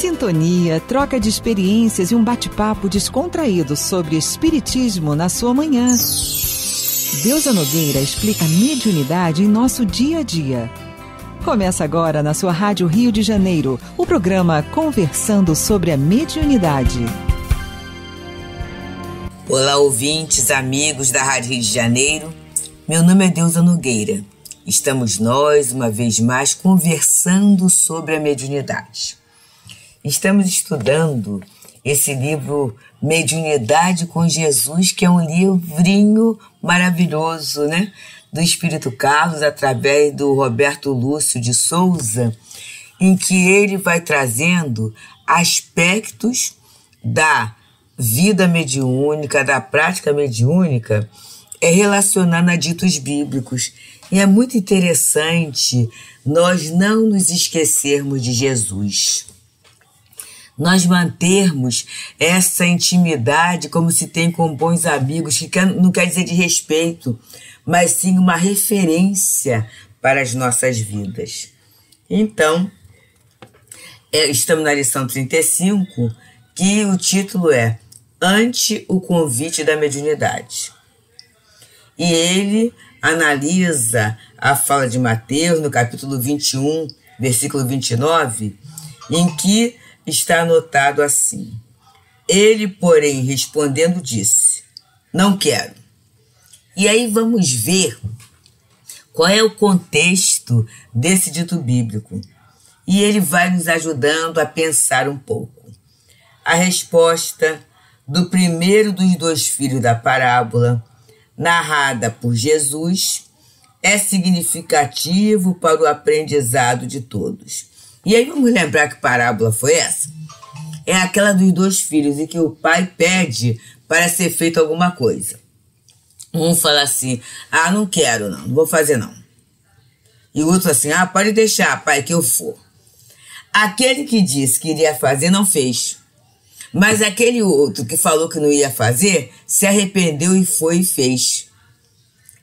Sintonia, troca de experiências e um bate-papo descontraído sobre espiritismo na sua manhã. Deusa Nogueira explica a mediunidade em nosso dia a dia. Começa agora na sua Rádio Rio de Janeiro, o programa Conversando sobre a Mediunidade. Olá, ouvintes, amigos da Rádio Rio de Janeiro. Meu nome é Deusa Nogueira. Estamos nós, uma vez mais, conversando sobre a mediunidade. Estamos estudando esse livro Mediunidade com Jesus, que é um livrinho maravilhoso, né? Do Espírito Carlos, através do Roberto Lúcio de Souza, em que ele vai trazendo aspectos da vida mediúnica, da prática mediúnica, relacionada a ditos bíblicos. E é muito interessante nós não nos esquecermos de Jesus. Nós mantermos essa intimidade como se tem com bons amigos, que não quer dizer de respeito, mas sim uma referência para as nossas vidas. Então, estamos na lição 35, que o título é Ante o Convite da Mediunidade. E ele analisa a fala de Mateus, no capítulo 21, versículo 29, em que está anotado assim: ele, porém, respondendo, disse: não quero. E aí vamos ver qual é o contexto desse dito bíblico. E ele vai nos ajudando a pensar um pouco. A resposta do primeiro dos dois filhos da parábola, narrada por Jesus, é significativo para o aprendizado de todos. E aí vamos lembrar que parábola foi essa? É aquela dos dois filhos em que o pai pede para ser feito alguma coisa. Um fala assim: ah, não quero não, não vou fazer não. E o outro assim: ah, pode deixar, pai, que eu for. Aquele que disse que iria fazer não fez. Mas aquele outro que falou que não ia fazer se arrependeu e foi e fez.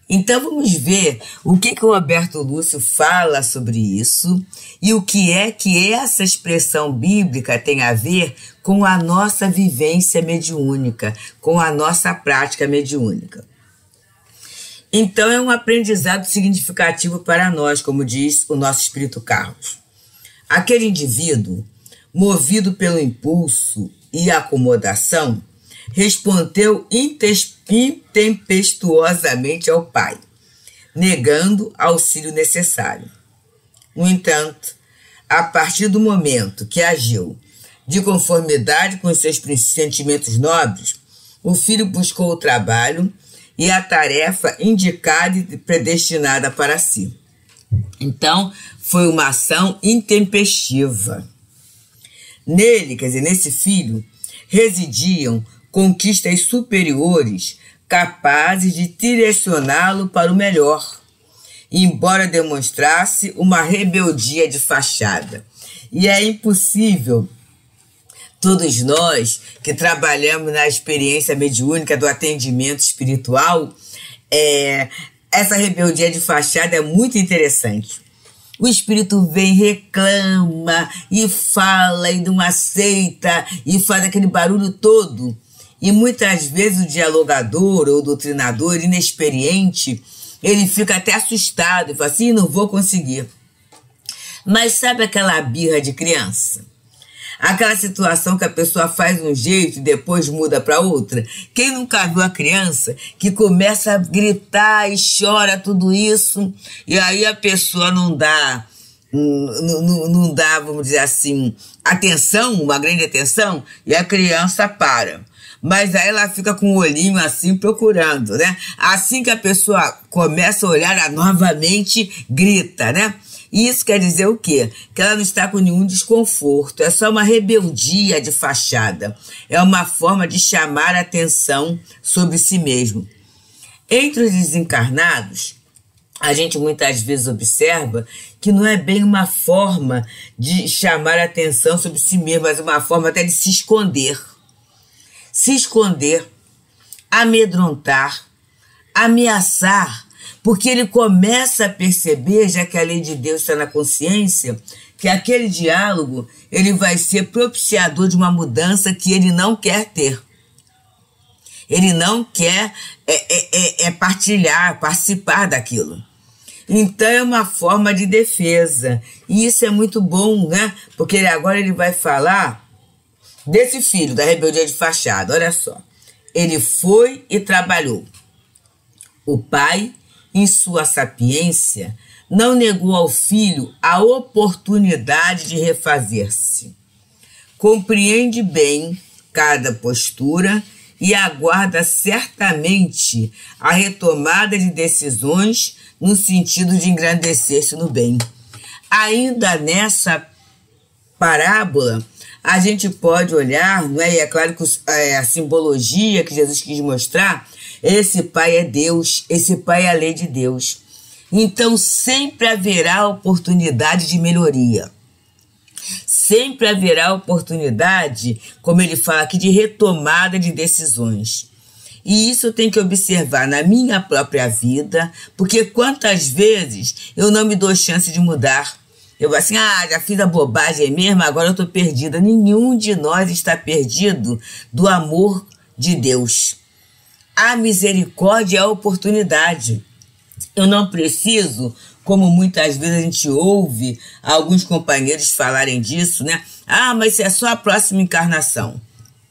Então vamos ver o que o Roberto Lúcio fala sobre isso e o que essa expressão bíblica tem a ver com a nossa vivência mediúnica, com a nossa prática mediúnica. Então é um aprendizado significativo para nós, como diz o nosso Espírito Carlos. Aquele indivíduo, movido pelo impulso e acomodação, respondeu intempestuosamente ao pai, negando auxílio necessário. No entanto, a partir do momento que agiu de conformidade com os seus sentimentos nobres, o filho buscou o trabalho e a tarefa indicada e predestinada para si. Então, foi uma ação intempestiva. Nele, quer dizer, nesse filho, residiam conquistas superiores capazes de direcioná-lo para o melhor, embora demonstrasse uma rebeldia de fachada. E é impossível todos nós que trabalhamos na experiência mediúnica do atendimento espiritual, essa rebeldia de fachada é muito interessante. O espírito vem, reclama e fala e não aceita e faz aquele barulho todo. E muitas vezes o dialogador ou doutrinador inexperiente, ele fica até assustado e fala assim: não vou conseguir. Mas sabe aquela birra de criança? Aquela situação que a pessoa faz um jeito e depois muda para outra. Quem nunca viu a criança que começa a gritar e chora tudo isso, e aí a pessoa não dá, vamos dizer assim, atenção, uma grande atenção, e a criança para. Mas aí ela fica com o olhinho assim procurando, né? Assim que a pessoa começa a olhar, ela novamente grita, né? E isso quer dizer o quê? Que ela não está com nenhum desconforto, é só uma rebeldia de fachada. É uma forma de chamar a atenção sobre si mesmo. Entre os desencarnados, a gente muitas vezes observa que não é bem uma forma de chamar a atenção sobre si mesmo, mas uma forma até de se esconder. Se esconder, amedrontar, ameaçar, porque ele começa a perceber, já que a lei de Deus está na consciência, que aquele diálogo ele vai ser propiciador de uma mudança que ele não quer ter. Ele não quer partilhar, participar daquilo. Então é uma forma de defesa. E isso é muito bom, né? Porque agora ele vai falar desse filho da rebeldia de fachada. Olha só. Ele foi e trabalhou. O pai, em sua sapiência, não negou ao filho a oportunidade de refazer-se. Compreende bem cada postura e aguarda certamente a retomada de decisões no sentido de engrandecer-se no bem. Ainda nessa parábola, a gente pode olhar, não é? E é claro que a simbologia que Jesus quis mostrar, esse pai é Deus, esse pai é a lei de Deus. Então sempre haverá oportunidade de melhoria. Sempre haverá oportunidade, como ele fala aqui, de retomada de decisões. E isso eu tenho que observar na minha própria vida, porque quantas vezes eu não me dou chance de mudar. Eu vou assim, já fiz a bobagem mesmo, agora eu estou perdida. Nenhum de nós está perdido do amor de Deus. A misericórdia é a oportunidade. Eu não preciso, como muitas vezes a gente ouve alguns companheiros falarem disso, né? Mas é só a próxima encarnação.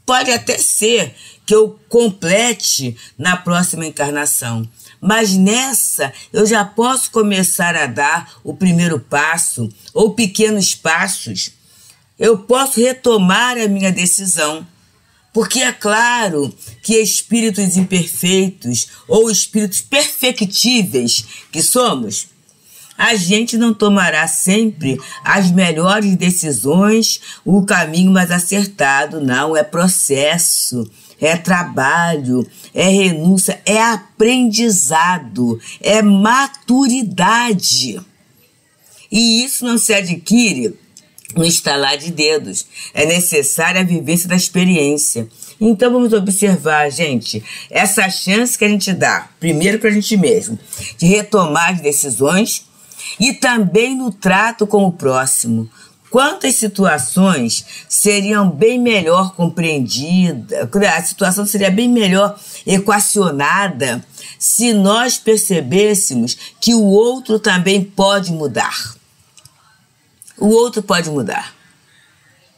Pode até ser que eu complete na próxima encarnação. Mas nessa eu já posso começar a dar o primeiro passo ou pequenos passos. Eu posso retomar a minha decisão. Porque é claro que espíritos imperfeitos ou espíritos perfectíveis que somos, a gente não tomará sempre as melhores decisões, o caminho mais acertado, não. É processo, é trabalho, é renúncia, é aprendizado, é maturidade. E isso não se adquire no estalar de dedos. É necessária a vivência da experiência. Então vamos observar, gente, essa chance que a gente dá, primeiro para a gente mesmo, de retomar as decisões, e também no trato com o próximo. Quantas situações seriam bem melhor compreendidas, a situação seria bem melhor equacionada se nós percebêssemos que o outro também pode mudar. O outro pode mudar.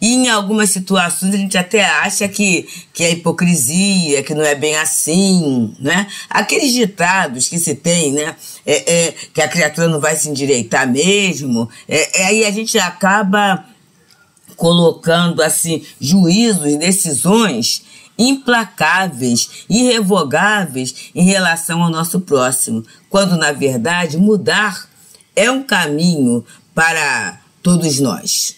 E em algumas situações a gente até acha que é hipocrisia, que não é bem assim, né? Aqueles ditados que se tem, né? Que a criatura não vai se endireitar mesmo. Aí a gente acaba colocando assim juízos, decisões implacáveis, irrevogáveis em relação ao nosso próximo. Quando, na verdade, mudar é um caminho para todos nós.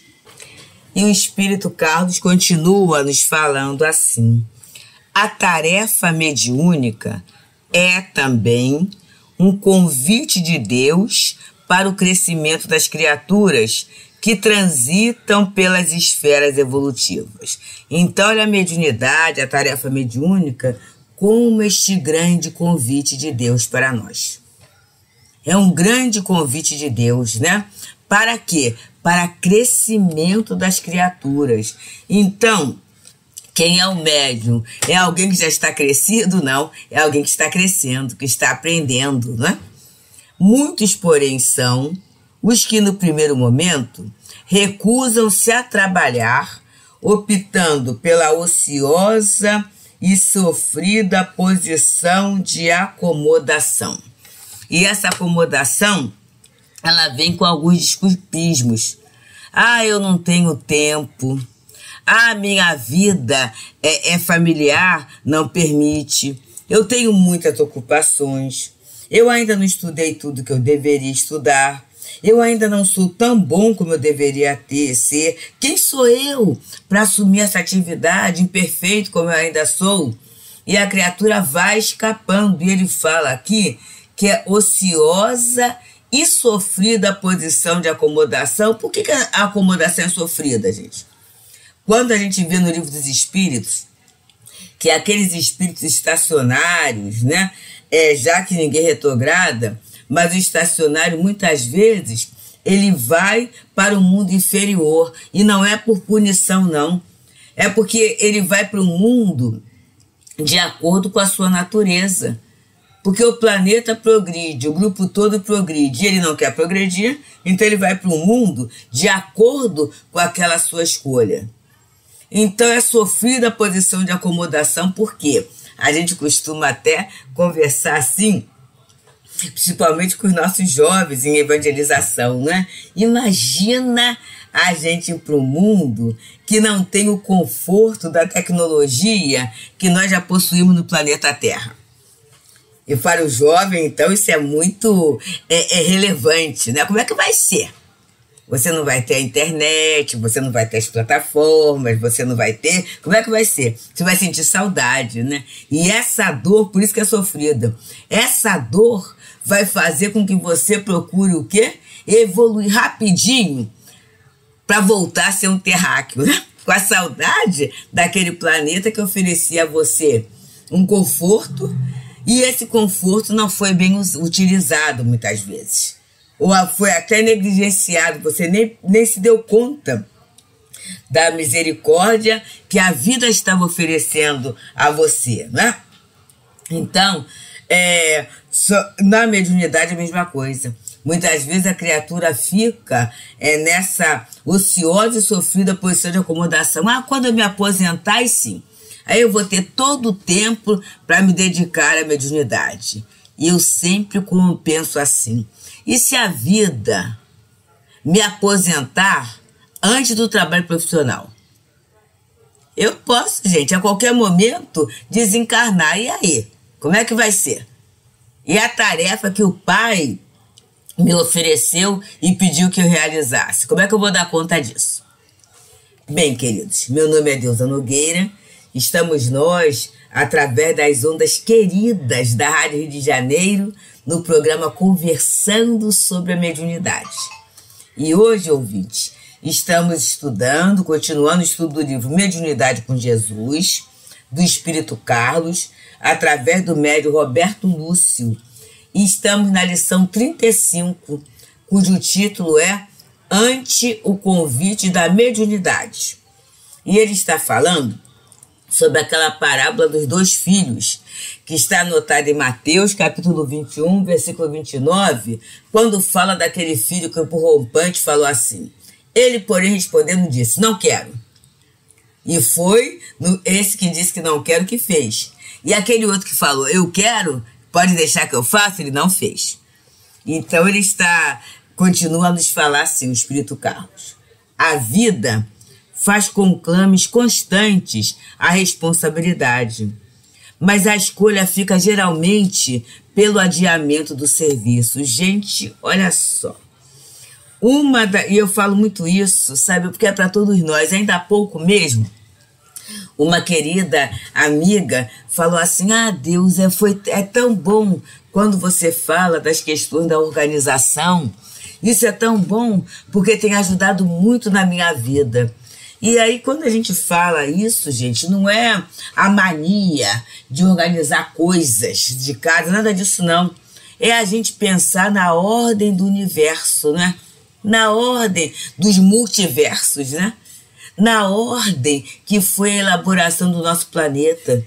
E o Espírito Carlos continua nos falando assim: a tarefa mediúnica é também um convite de Deus para o crescimento das criaturas que transitam pelas esferas evolutivas. Então, olha a mediunidade, a tarefa mediúnica, como este grande convite de Deus para nós. É um grande convite de Deus, né? Para quê? Para crescimento das criaturas. Então, quem é o médium? É alguém que já está crescido? Não. É alguém que está crescendo, que está aprendendo, né? Muitos, porém, são os que, no primeiro momento, recusam-se a trabalhar, optando pela ociosa e sofrida posição de acomodação. E essa acomodação, ela vem com alguns desculpismos. Eu não tenho tempo. Minha vida é familiar, não permite. Eu tenho muitas ocupações. Eu ainda não estudei tudo que eu deveria estudar. Eu ainda não sou tão bom como eu deveria ser. Quem sou eu para assumir essa atividade, imperfeito como eu ainda sou? E a criatura vai escapando. E ele fala aqui que é ociosa e sofrida a posição de acomodação. Por que a acomodação é sofrida, gente? Quando a gente vê no livro dos Espíritos, que aqueles espíritos estacionários, né? Já que ninguém retrograda, mas o estacionário muitas vezes ele vai para o mundo inferior. E não é por punição, não. É porque ele vai para o mundo de acordo com a sua natureza. Porque o planeta progride, o grupo todo progride, e ele não quer progredir, então ele vai para o mundo de acordo com aquela sua escolha. Então é sofrida a posição de acomodação, porque a gente costuma até conversar assim, principalmente com os nossos jovens em evangelização, né? Imagina a gente ir para o mundo que não tem o conforto da tecnologia que nós já possuímos no planeta Terra. E para o jovem, então, isso é muito relevante, né? Como é que vai ser? Você não vai ter a internet, você não vai ter as plataformas, você não vai ter... Como é que vai ser? Você vai sentir saudade, né? E essa dor, por isso que é sofrida, essa dor vai fazer com que você procure o quê? Evoluir rapidinho para voltar a ser um terráqueo, né? Com a saudade daquele planeta que oferecia a você um conforto, e esse conforto não foi bem utilizado muitas vezes. Ou foi até negligenciado, você nem se deu conta da misericórdia que a vida estava oferecendo a você, né? Então, na mediunidade é a mesma coisa. Muitas vezes a criatura fica nessa ociosa e sofrida posição de acomodação. Ah, quando eu me aposentar, aí sim. Aí eu vou ter todo o tempo para me dedicar à mediunidade. E eu sempre penso assim: e se a vida me aposentar antes do trabalho profissional? Eu posso, gente, a qualquer momento desencarnar. E aí? Como é que vai ser? E a tarefa que o pai me ofereceu e pediu que eu realizasse? Como é que eu vou dar conta disso? Bem, queridos, meu nome é Deusa Nogueira. Estamos nós, através das ondas queridas da Rádio Rio de Janeiro, no programa Conversando sobre a Mediunidade. E hoje, ouvintes, estamos estudando, continuando o estudo do livro Mediunidade com Jesus, do Espírito Carlos, através do médium Roberto Lúcio. E estamos na lição 35, cujo título é Ante o Convite da Mediunidade. E ele está falando sobre aquela parábola dos dois filhos, que está anotada em Mateus, capítulo 21, versículo 29, quando fala daquele filho que o rompante falou assim: ele, porém, respondendo, disse: não quero. E foi esse que disse que não quero que fez. E aquele outro que falou: eu quero, pode deixar que eu faça, ele não fez. Então ele continua a nos falar assim, o Espírito Carlos: a vida faz conclames constantes à responsabilidade, mas a escolha fica geralmente pelo adiamento do serviço. Gente, olha só. E eu falo muito isso, sabe, porque é para todos nós. Ainda há pouco mesmo, uma querida amiga falou assim: ah, Deus, é tão bom quando você fala das questões da organização. Isso é tão bom porque tem ajudado muito na minha vida. E aí, quando a gente fala isso, gente, não é a mania de organizar coisas de casa, nada disso não. É a gente pensar na ordem do universo, né? Na ordem dos multiversos, né? Na ordem que foi a elaboração do nosso planeta.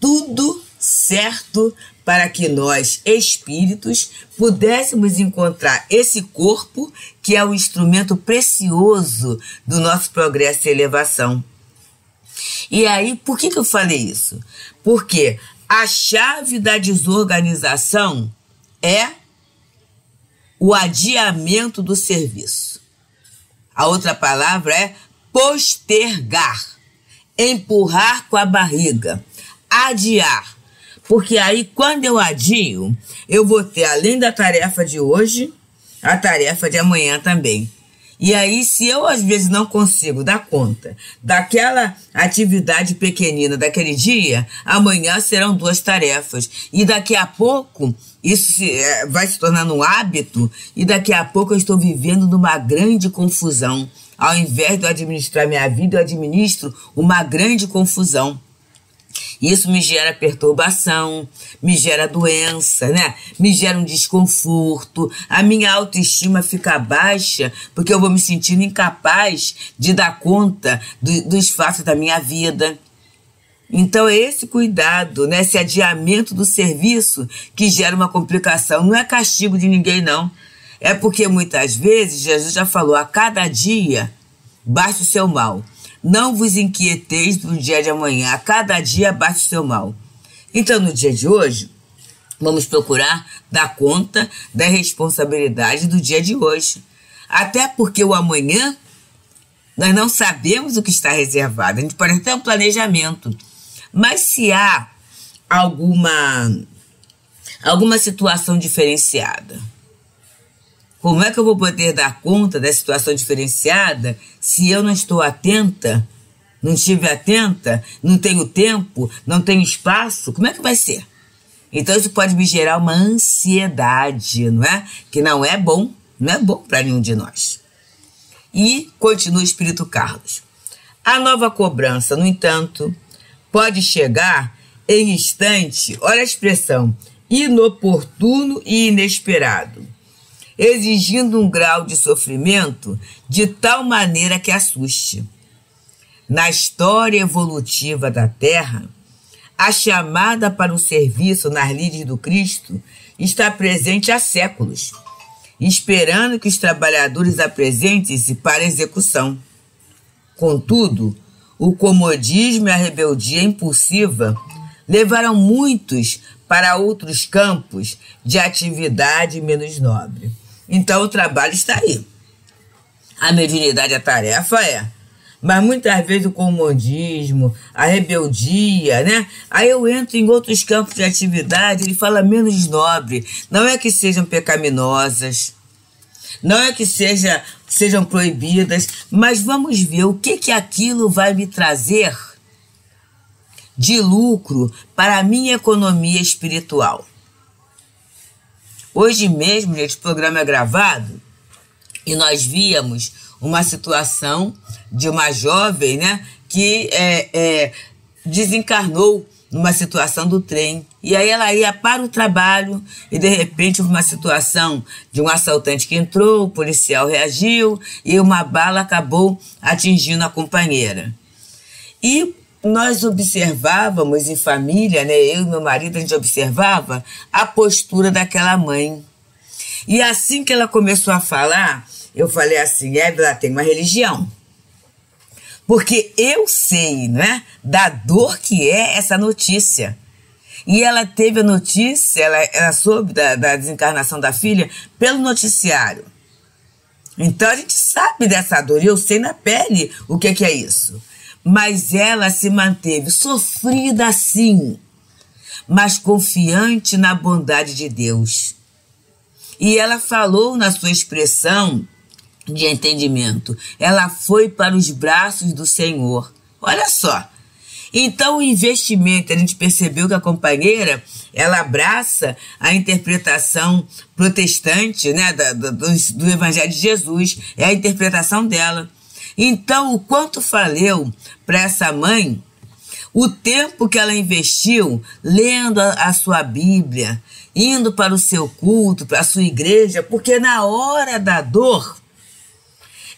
Tudo certo para que nós, espíritos, pudéssemos encontrar esse corpo que é o instrumento precioso do nosso progresso e elevação. E aí, por que eu falei isso? Porque a chave da desorganização é o adiamento do serviço. A outra palavra é postergar, empurrar com a barriga, adiar. Porque aí, quando eu adio, eu vou ter, além da tarefa de hoje, a tarefa de amanhã também. E aí, se eu, às vezes, não consigo dar conta daquela atividade pequenina daquele dia, amanhã serão duas tarefas. E daqui a pouco, isso vai se tornando um hábito, e daqui a pouco eu estou vivendo numa grande confusão. Ao invés de eu administrar minha vida, eu administro uma grande confusão. Isso me gera perturbação, me gera doença, né? Me gera um desconforto, a minha autoestima fica baixa porque eu vou me sentindo incapaz de dar conta dos fatos da minha vida. Então é esse cuidado, né? Esse adiamento do serviço que gera uma complicação. Não é castigo de ninguém, não. É porque muitas vezes Jesus já falou: a cada dia basta o seu mal. Não vos inquieteis do dia de amanhã, a cada dia basta o seu mal. Então, no dia de hoje, vamos procurar dar conta da responsabilidade do dia de hoje. Até porque o amanhã, nós não sabemos o que está reservado. A gente pode ter um planejamento. Mas se há alguma situação diferenciada, como é que eu vou poder dar conta da situação diferenciada se eu não estou atenta, não estive atenta, não tenho tempo, não tenho espaço? Como é que vai ser? Então isso pode me gerar uma ansiedade, não é? Que não é bom para nenhum de nós. E continua o Espírito Carlos. A nova cobrança, no entanto, pode chegar em instante, olha a expressão, inoportuno e inesperado, exigindo um grau de sofrimento de tal maneira que assuste. Na história evolutiva da Terra, a chamada para o serviço nas lides do Cristo está presente há séculos, esperando que os trabalhadores apresentem-se para execução. Contudo, o comodismo e a rebeldia impulsiva levaram muitos para outros campos de atividade menos nobre. Então o trabalho está aí. A mediunidade, a tarefa é. Mas muitas vezes o comodismo, a rebeldia, né? Aí eu entro em outros campos de atividade, ele fala menos nobre. Não é que sejam pecaminosas, não é que sejam proibidas, mas vamos ver o que aquilo vai me trazer de lucro para a minha economia espiritual. Hoje mesmo, gente, o programa é gravado e nós víamos uma situação de uma jovem, né, que desencarnou numa situação do trem. E aí ela ia para o trabalho e, de repente, houve uma situação de um assaltante que entrou, o policial reagiu e uma bala acabou atingindo a companheira. E nós observávamos em família, né, eu e meu marido, a gente observava a postura daquela mãe. E assim que ela começou a falar, eu falei assim: ela tem uma religião. Porque eu sei, né, da dor que é essa notícia. E ela teve a notícia, ela soube da desencarnação da filha pelo noticiário. Então a gente sabe dessa dor, e eu sei na pele o que é isso. Mas ela se manteve sofrida sim, mas confiante na bondade de Deus. E ela falou na sua expressão de entendimento, ela foi para os braços do Senhor. Olha só, então o investimento, a gente percebeu que a companheira, ela abraça a interpretação protestante, né, do Evangelho de Jesus, é a interpretação dela. Então, o quanto valeu para essa mãe o tempo que ela investiu lendo a sua Bíblia, indo para o seu culto, para a sua igreja, porque na hora da dor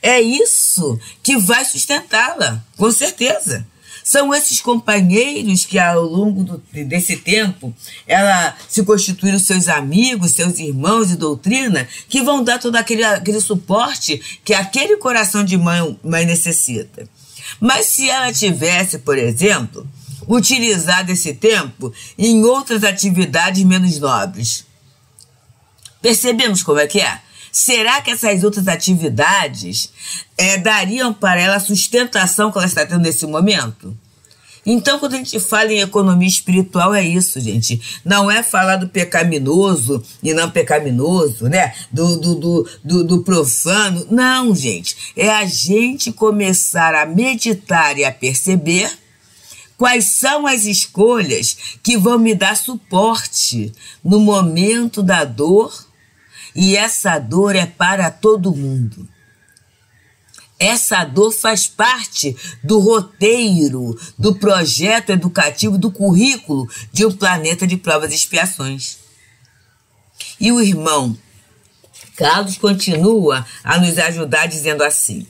é isso que vai sustentá-la, com certeza. São esses companheiros que ao longo desse tempo ela se constituíram seus amigos, seus irmãos de doutrina, que vão dar todo aquele suporte que aquele coração de mãe necessita. Mas se ela tivesse, por exemplo, utilizado esse tempo em outras atividades menos nobres, percebemos como é que é? Será que essas outras atividades dariam para ela a sustentação que ela está tendo nesse momento? Então, quando a gente fala em economia espiritual, é isso, gente. Não é falar do pecaminoso e não pecaminoso, né? Do profano. Não, gente. É a gente começar a meditar e a perceber quais são as escolhas que vão me dar suporte no momento da dor. E essa dor é para todo mundo. Essa dor faz parte do roteiro, do projeto educativo, do currículo de um planeta de provas e expiações. E o irmão Carlos continua a nos ajudar dizendo assim: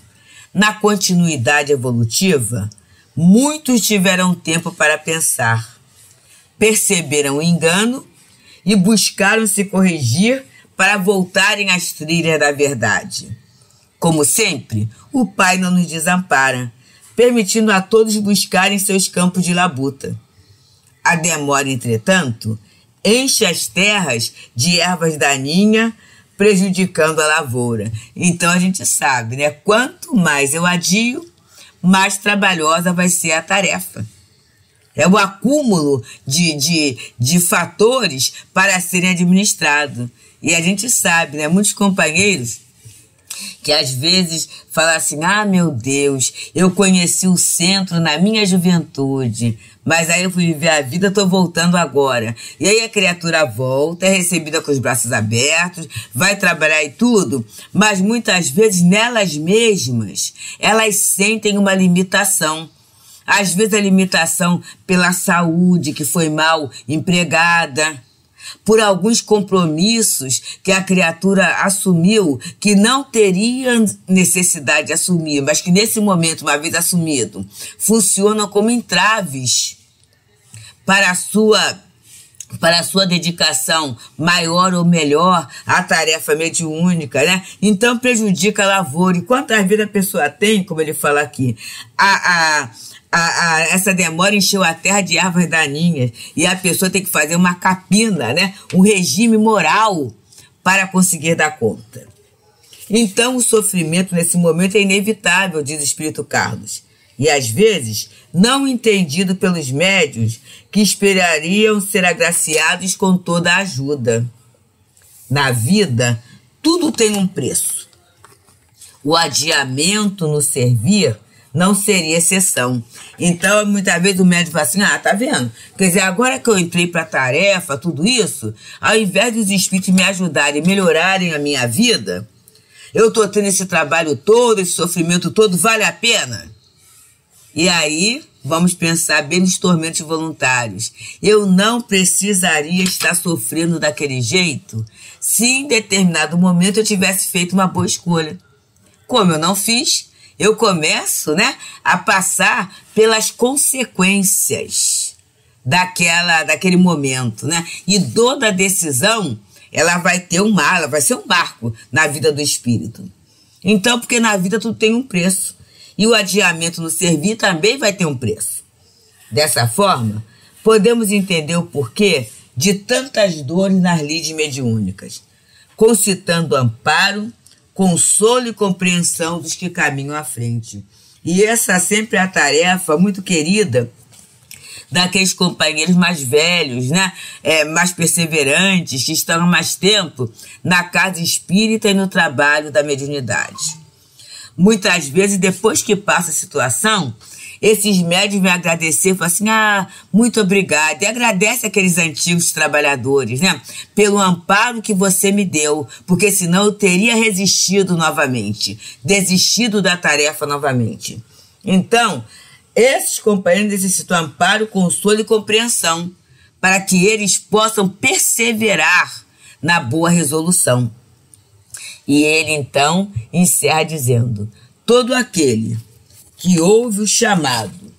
na continuidade evolutiva, muitos tiveram tempo para pensar, perceberam o engano e buscaram se corrigir para voltarem às trilhas da verdade. Como sempre, o Pai não nos desampara, permitindo a todos buscarem seus campos de labuta. A demora, entretanto, enche as terras de ervas daninhas, prejudicando a lavoura. Então a gente sabe, né? Quanto mais eu adio, mais trabalhosa vai ser a tarefa. É o acúmulo de fatores para serem administrados. E a gente sabe, né? Muitos companheiros que às vezes falam assim: ah, meu Deus, eu conheci o centro na minha juventude, mas aí eu fui viver a vida, estou voltando agora. E aí a criatura volta, é recebida com os braços abertos, vai trabalhar e tudo, mas muitas vezes nelas mesmas, elas sentem uma limitação. Às vezes a limitação pela saúde que foi mal empregada, por alguns compromissos que a criatura assumiu, que não teria necessidade de assumir, mas que nesse momento, uma vez assumido, funcionam como entraves para a sua dedicação maior ou melhor à tarefa mediúnica, né? Então prejudica a lavoura. E quantas vezes a pessoa tem, como ele fala aqui, essa demora encheu a terra de ervas daninhas, e a pessoa tem que fazer uma capina, né? Um regime moral para conseguir dar conta. Então o sofrimento nesse momento é inevitável, diz o Espírito Carlos, e às vezes não entendido pelos médiuns, que esperariam ser agraciados com toda a ajuda. Na vida, tudo tem um preço. O adiamento no servir não seria exceção. Então, muitas vezes o médico fala assim: ah, tá vendo? Quer dizer, agora que eu entrei para a tarefa, tudo isso, ao invés dos espíritos me ajudarem, melhorarem a minha vida, eu tô tendo esse trabalho todo, esse sofrimento todo, vale a pena? E aí, vamos pensar bem nos tormentos voluntários. Eu não precisaria estar sofrendo daquele jeito se em determinado momento eu tivesse feito uma boa escolha. Como eu não fiz, eu começo, né, a passar pelas consequências daquele momento, né? E toda decisão, ela vai ter um mar, ela vai ser um marco na vida do espírito. Então, porque na vida tudo tem um preço. E o adiamento no servir também vai ter um preço. Dessa forma, podemos entender o porquê de tantas dores nas lides mediúnicas, concitando amparo, consolo e compreensão dos que caminham à frente. E essa sempre é a tarefa muito querida daqueles companheiros mais velhos, né? Mais perseverantes, que estão há mais tempo na casa espírita e no trabalho da mediunidade. Muitas vezes, depois que passa a situação, esses médiuns vêm agradecer, falam assim: ah, muito obrigado. E agradece aqueles antigos trabalhadores, né? Pelo amparo que você me deu, porque senão eu teria resistido novamente, desistido da tarefa novamente. Então, esses companheiros necessitam amparo, consolo e compreensão, para que eles possam perseverar na boa resolução. E ele, então, encerra dizendo: todo aquele que ouve o chamado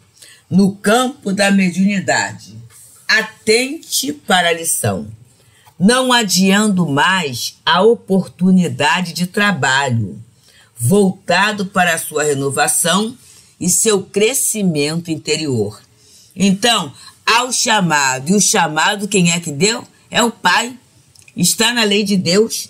no campo da mediunidade, atente para a lição, não adiando mais a oportunidade de trabalho, voltado para a sua renovação e seu crescimento interior. Então, há o chamado, e o chamado quem é que deu? É o Pai, está na lei de Deus.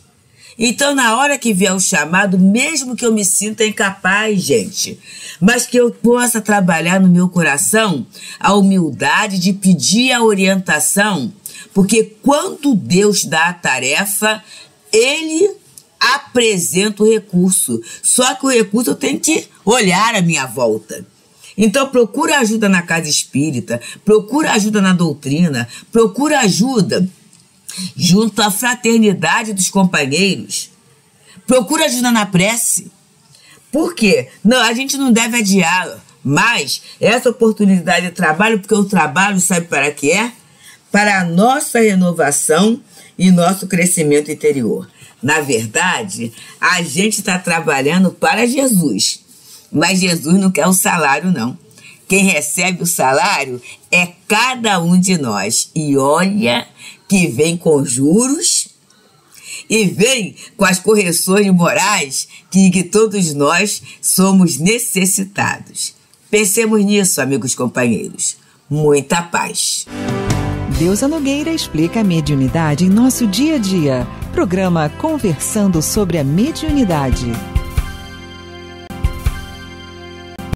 Então, na hora que vier o chamado, mesmo que eu me sinta incapaz, gente, mas que eu possa trabalhar no meu coração a humildade de pedir a orientação, porque quando Deus dá a tarefa, Ele apresenta o recurso. Só que o recurso eu tenho que olhar à minha volta. Então, procura ajuda na casa espírita, procura ajuda na doutrina, procura ajuda junto à fraternidade dos companheiros, procura ajuda na prece, Por quê? Não, a gente não deve adiar mais essa oportunidade de trabalho, porque o trabalho sabe para que é? Para a nossa renovação e nosso crescimento interior. Na verdade, a gente está trabalhando para Jesus, mas Jesus não quer o salário, não. Quem recebe o salário é cada um de nós. E olha que vem com juros e vem com as correções morais que todos nós somos necessitados. Pensemos nisso, amigos companheiros. Muita paz. Deusa Nogueira explica a mediunidade em nosso dia a dia. Programa Conversando sobre a Mediunidade.